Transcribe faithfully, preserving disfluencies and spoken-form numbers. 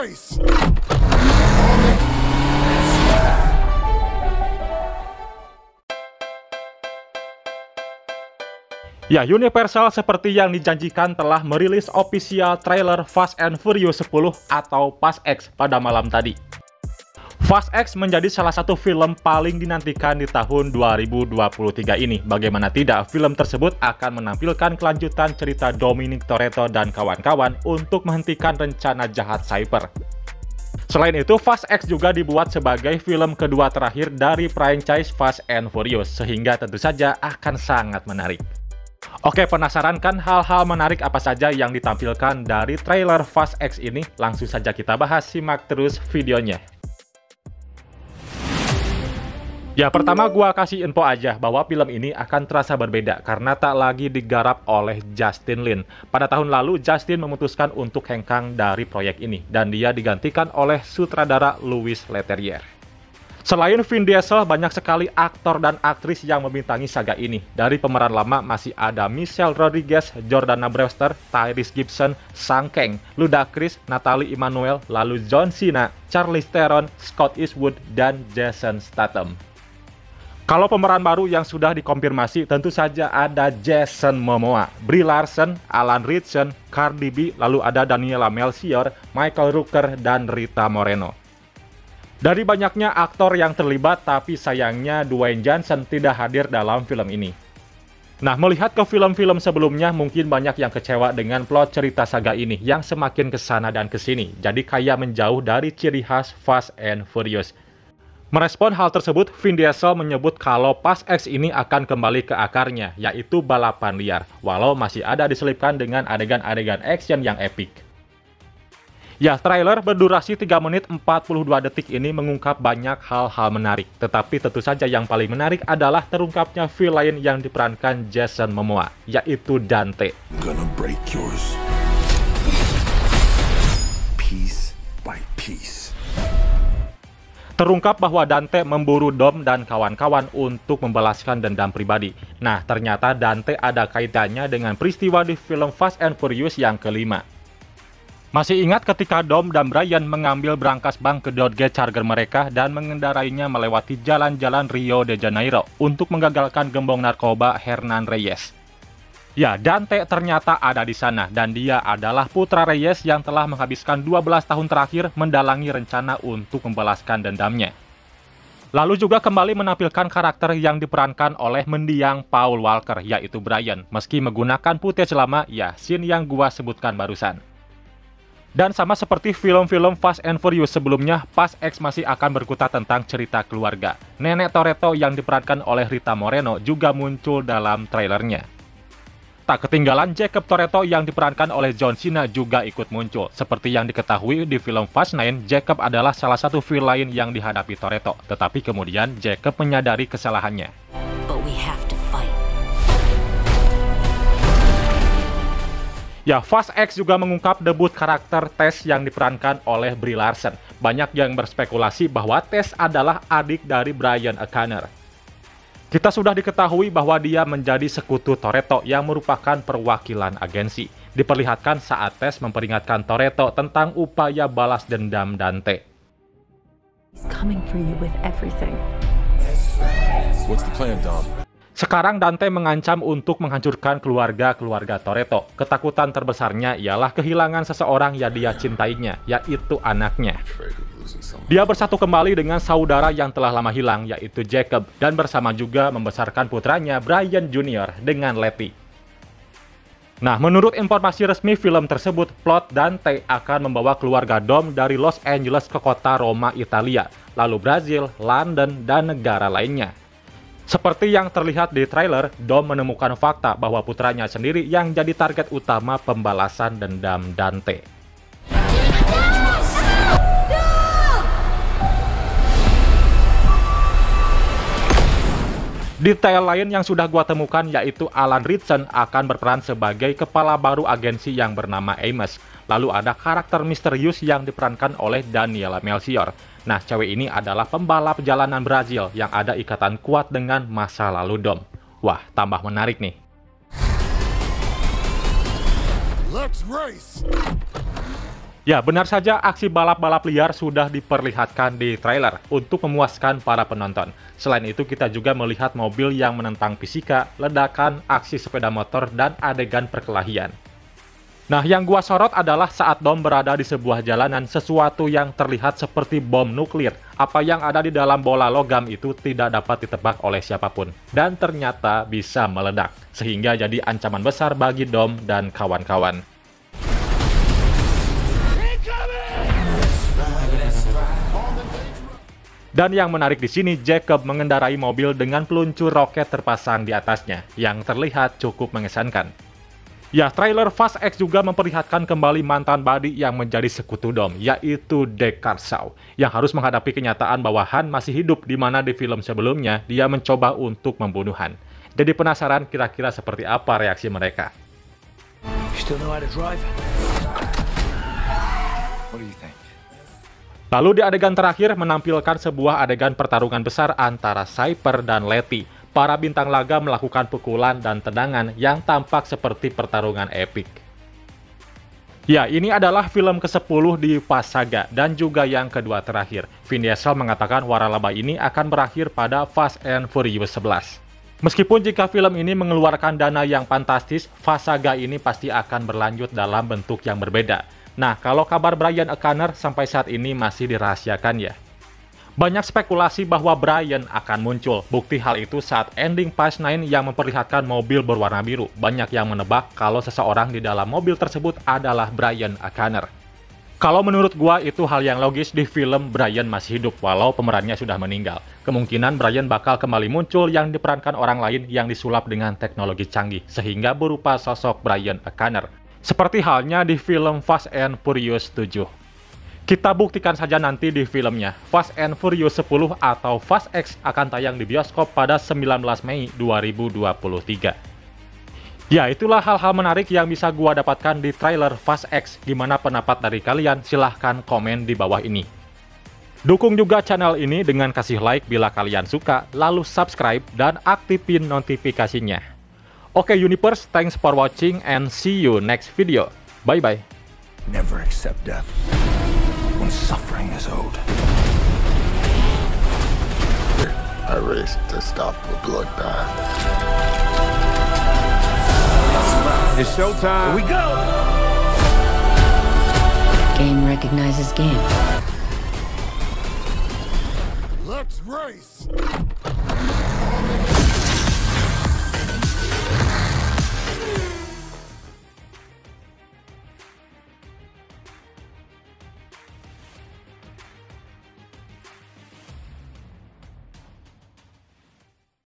face! Ya, Universal seperti yang dijanjikan telah merilis official trailer Fast and Furious sepuluh atau Fast X pada malam tadi. Fast X menjadi salah satu film paling dinantikan di tahun dua ribu dua puluh tiga ini. Bagaimana tidak, film tersebut akan menampilkan kelanjutan cerita Dominic Toretto dan kawan-kawan untuk menghentikan rencana jahat Cyber. Selain itu, Fast X juga dibuat sebagai film kedua terakhir dari franchise Fast and Furious, sehingga tentu saja akan sangat menarik. Oke, penasaran kan hal-hal menarik apa saja yang ditampilkan dari trailer Fast X ini? Langsung saja kita bahas, simak terus videonya. Ya, pertama gua kasih info aja bahwa film ini akan terasa berbeda karena tak lagi digarap oleh Justin Lin. Pada tahun lalu, Justin memutuskan untuk hengkang dari proyek ini dan dia digantikan oleh sutradara Louis Leterrier. Selain Vin Diesel, banyak sekali aktor dan aktris yang membintangi saga ini. Dari pemeran lama masih ada Michelle Rodriguez, Jordana Brewster, Tyrese Gibson, Sang Kang, Ludacris, Natalie Immanuel, lalu John Cena, Charlize Theron, Scott Eastwood, dan Jason Statham. Kalau pemeran baru yang sudah dikonfirmasi, tentu saja ada Jason Momoa, Brie Larson, Alan Ritchson, Cardi B, lalu ada Daniela Melchior, Michael Rooker, dan Rita Moreno. Dari banyaknya aktor yang terlibat, tapi sayangnya Dwayne Johnson tidak hadir dalam film ini. Nah, melihat ke film-film sebelumnya, mungkin banyak yang kecewa dengan plot cerita saga ini yang semakin kesana dan kesini, jadi kayak menjauh dari ciri khas Fast and Furious. Merespon hal tersebut, Vin Diesel menyebut kalau Fast X ini akan kembali ke akarnya, yaitu balapan liar, walau masih ada diselipkan dengan adegan-adegan action yang epik. Ya, trailer berdurasi tiga menit empat puluh dua detik ini mengungkap banyak hal-hal menarik. Tetapi tentu saja yang paling menarik adalah terungkapnya villain yang diperankan Jason Momoa, yaitu Dante. I'm gonna break yours. Piece by piece. Terungkap bahwa Dante memburu Dom dan kawan-kawan untuk membalaskan dendam pribadi. Nah, ternyata Dante ada kaitannya dengan peristiwa di film Fast and Furious yang kelima. Masih ingat ketika Dom dan Brian mengambil brankas bank ke Dodge Charger mereka dan mengendarainya melewati jalan-jalan Rio de Janeiro untuk menggagalkan gembong narkoba Hernan Reyes. Ya, Dante ternyata ada di sana dan dia adalah putra Reyes yang telah menghabiskan dua belas tahun terakhir mendalangi rencana untuk membalaskan dendamnya. Lalu juga kembali menampilkan karakter yang diperankan oleh mendiang Paul Walker, yaitu Brian, meski menggunakan putih celama, ya, scene yang gua sebutkan barusan. Dan sama seperti film-film Fast and Furious sebelumnya, Fast X masih akan berkutat tentang cerita keluarga. Nenek Toretto yang diperankan oleh Rita Moreno juga muncul dalam trailernya. Tak ketinggalan, Jacob Toretto yang diperankan oleh John Cena juga ikut muncul. Seperti yang diketahui di film Fast nine, Jacob adalah salah satu villain yang dihadapi Toretto. Tetapi kemudian Jacob menyadari kesalahannya. Ya, Fast X juga mengungkap debut karakter Tess yang diperankan oleh Brie Larson. Banyak yang berspekulasi bahwa Tess adalah adik dari Brian O'Connor. Kita sudah diketahui bahwa dia menjadi sekutu Toretto yang merupakan perwakilan agensi. Diperlihatkan saat Tess memperingatkan Toretto tentang upaya balas dendam Dante. Sekarang Dante mengancam untuk menghancurkan keluarga-keluarga Toretto. Ketakutan terbesarnya ialah kehilangan seseorang yang dia cintainya, yaitu anaknya. Dia bersatu kembali dengan saudara yang telah lama hilang, yaitu Jacob, dan bersama juga membesarkan putranya Brian Junior dengan Letty. Nah, menurut informasi resmi film tersebut, plot Dante akan membawa keluarga Dom dari Los Angeles ke kota Roma, Italia, lalu Brazil, London, dan negara lainnya. Seperti yang terlihat di trailer, Dom menemukan fakta bahwa putranya sendiri yang jadi target utama pembalasan dendam Dante. Detail lain yang sudah gua temukan yaitu Alan Ritchson akan berperan sebagai kepala baru agensi yang bernama Amos. Lalu ada karakter misterius yang diperankan oleh Daniela Melchior. Nah, cewek ini adalah pembalap jalanan Brazil yang ada ikatan kuat dengan masa lalu Dom. Wah, tambah menarik nih. Let's race. Ya, benar saja aksi balap-balap liar sudah diperlihatkan di trailer untuk memuaskan para penonton. Selain itu, kita juga melihat mobil yang menentang fisika, ledakan, aksi sepeda motor, dan adegan perkelahian. Nah, yang gua sorot adalah saat Dom berada di sebuah jalanan, sesuatu yang terlihat seperti bom nuklir. Apa yang ada di dalam bola logam itu tidak dapat ditebak oleh siapapun, dan ternyata bisa meledak, sehingga jadi ancaman besar bagi Dom dan kawan-kawan. Dan yang menarik di sini, Jacob mengendarai mobil dengan peluncur roket terpasang di atasnya, yang terlihat cukup mengesankan. Ya, trailer Fast X juga memperlihatkan kembali mantan buddy yang menjadi sekutu Dom, yaitu Deckard Shaw, yang harus menghadapi kenyataan bahwa Han masih hidup, di mana di film sebelumnya dia mencoba untuk membunuh Han. Jadi penasaran kira-kira seperti apa reaksi mereka. Lalu di adegan terakhir menampilkan sebuah adegan pertarungan besar antara Cypher dan Letty. Para bintang laga melakukan pukulan dan tendangan yang tampak seperti pertarungan epik. Ya, ini adalah film kesepuluh di Fast Saga dan juga yang kedua terakhir. Vin Diesel mengatakan waralaba ini akan berakhir pada Fast and Furious sebelas. Meskipun jika film ini mengeluarkan dana yang fantastis, Fast Saga ini pasti akan berlanjut dalam bentuk yang berbeda. Nah, kalau kabar Brian O'Connor sampai saat ini masih dirahasiakan ya. Banyak spekulasi bahwa Brian akan muncul. Bukti hal itu saat ending Fast sembilan yang memperlihatkan mobil berwarna biru. Banyak yang menebak kalau seseorang di dalam mobil tersebut adalah Brian O'Connor. Kalau menurut gua itu hal yang logis, di film Brian masih hidup walau pemerannya sudah meninggal. Kemungkinan Brian bakal kembali muncul yang diperankan orang lain yang disulap dengan teknologi canggih sehingga berupa sosok Brian O'Connor. Seperti halnya di film Fast and Furious tujuh. Kita buktikan saja nanti di filmnya. Fast and Furious sepuluh atau Fast X akan tayang di bioskop pada sembilan belas Mei dua ribu dua puluh tiga. Ya, itulah hal-hal menarik yang bisa gua dapatkan di trailer Fast X. Gimana pendapat dari kalian? Silahkan komen di bawah ini. Dukung juga channel ini dengan kasih like bila kalian suka, lalu subscribe dan aktifin notifikasinya. Oke Universe, thanks for watching and see you next video. Bye-bye. Never accept death when suffering is owed. I raced to stop the bloodbath. It's showtime. Here we go! Game recognizes game. Let's race!